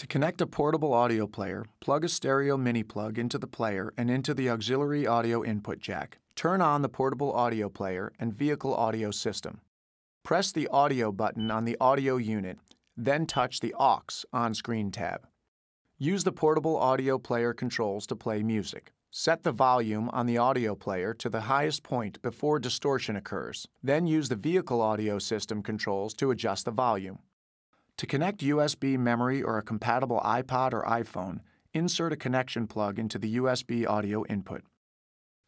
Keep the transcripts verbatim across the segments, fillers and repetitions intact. To connect a portable audio player, plug a stereo mini plug into the player and into the auxiliary audio input jack. Turn on the portable audio player and vehicle audio system. Press the audio button on the audio unit, then touch the aux on-screen tab. Use the portable audio player controls to play music. Set the volume on the audio player to the highest point before distortion occurs, then use the vehicle audio system controls to adjust the volume. To connect U S B memory or a compatible iPod or iPhone, insert a connection plug into the U S B audio input.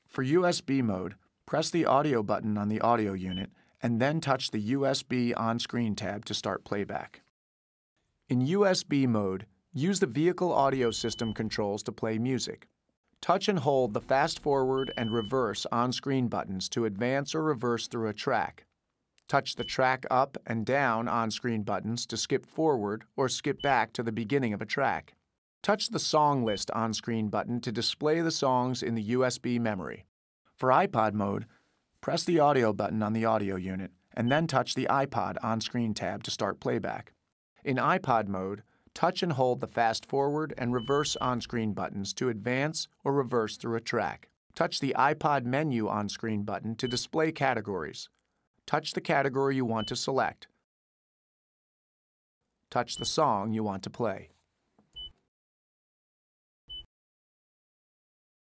For U S B mode, press the audio button on the audio unit and then touch the U S B on-screen tab to start playback. In U S B mode, use the vehicle audio system controls to play music. Touch and hold the fast forward and reverse on-screen buttons to advance or reverse through a track. Touch the track up and down on-screen buttons to skip forward or skip back to the beginning of a track. Touch the song list on-screen button to display the songs in the U S B memory. For iPod mode, press the audio button on the audio unit and then touch the iPod on-screen tab to start playback. In iPod mode, touch and hold the fast forward and reverse on-screen buttons to advance or reverse through a track. Touch the iPod menu on-screen button to display categories. Touch the category you want to select. Touch the song you want to play.